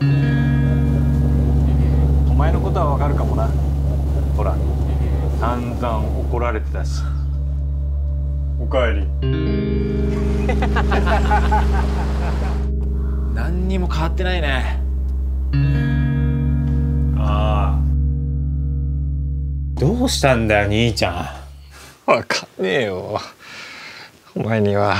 お前のことはわかるかもな。ほら散々怒られてたし。おかえり何にも変わってないね。ああどうしたんだよ兄ちゃん。わかんねえよお前には。